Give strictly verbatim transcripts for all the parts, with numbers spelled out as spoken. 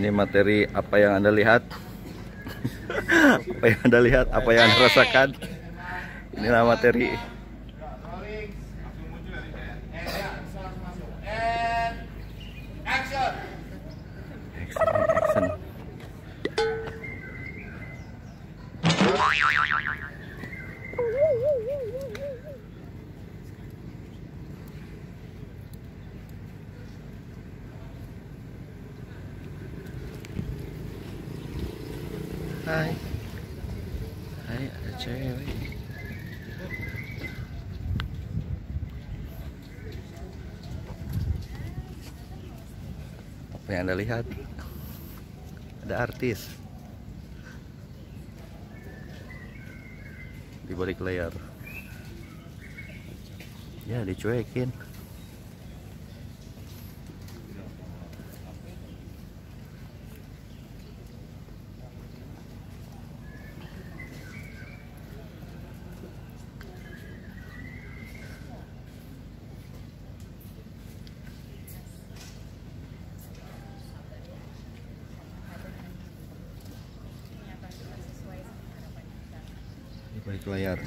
Ini materi apa yang Anda lihat? Apa yang Anda lihat? Apa yang Anda rasakan? Inilah materi. Hai, hai, ada cewek. Apa yang Anda lihat? Ada artis di balik layar. Ya, dicuekin. Balik layar.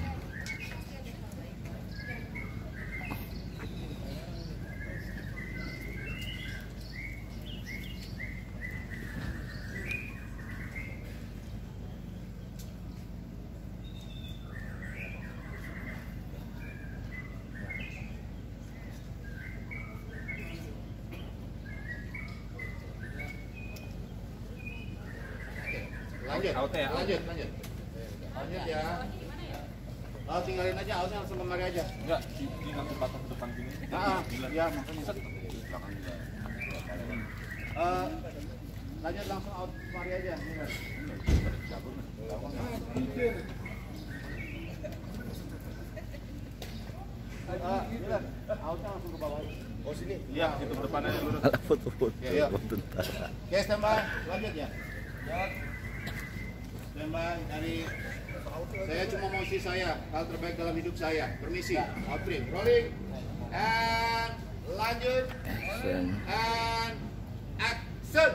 Lanjut, lanjut, lanjut. Lanjut ya. Oh, tinggalin aja, harusnya langsung kemari aja. Enggak, di ngambil batas ke depan sini. Nah, iya, makanya set. Eh, lanjut langsung out kemari aja. Benar. Ah, benar. Outnya langsung ke bawah. Oh, sini. Iya, itu depan aja lurus. Foto-foto. Iya. Oke, standby. Lanjut ya. Lanjut. Standby dari saya cuma mau si saya, hal terbaik dalam hidup saya. Permisi, outfit, rolling, and lanjut, and action.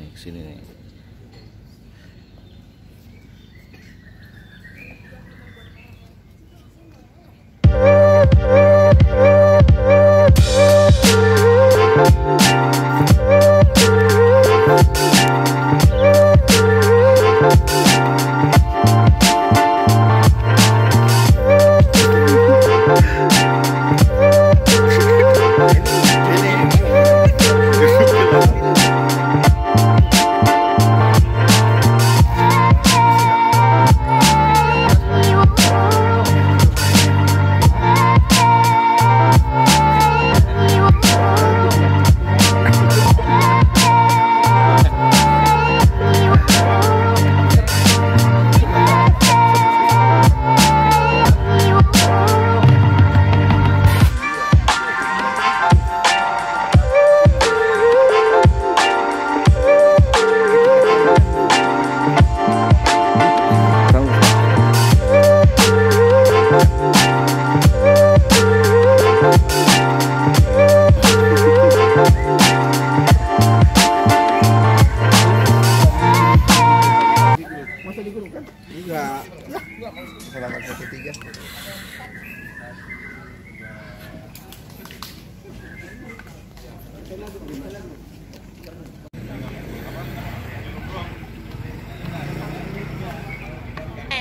Nih, kesini nih.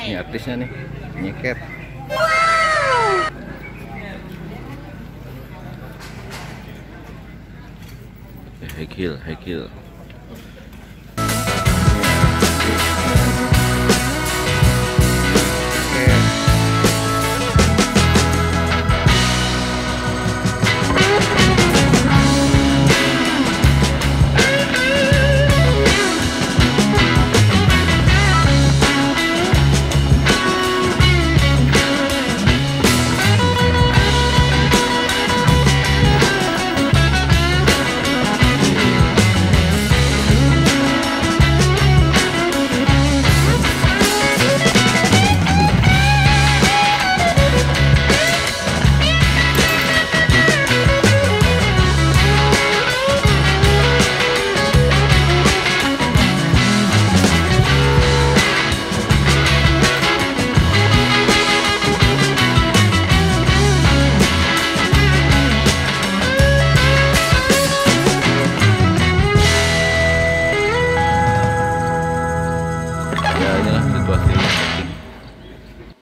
Ini artisnya nih, nyeket. Hekil, hekil.